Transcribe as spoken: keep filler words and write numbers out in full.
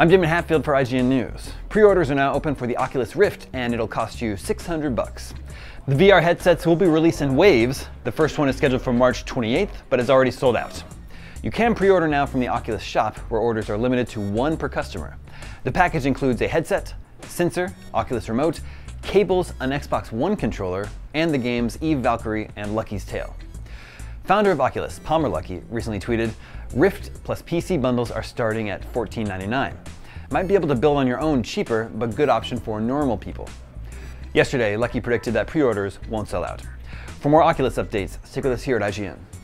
I'm Damon Hatfield for I G N News. Pre-orders are now open for the Oculus Rift, and it'll cost you six hundred bucks. The V R headsets will be released in waves. The first one is scheduled for March twenty-eighth, but is already sold out. You can pre-order now from the Oculus Shop, where orders are limited to one per customer. The package includes a headset, sensor, Oculus remote, cables, an Xbox One controller, and the games Eve Valkyrie and Lucky's Tale. Founder of Oculus, Palmer Luckey, recently tweeted, "Rift plus P C bundles are starting at fourteen ninety-nine. Might be able to build on your own cheaper, but good option for normal people." Yesterday, Luckey predicted that pre-orders won't sell out. For more Oculus updates, stick with us here at I G N.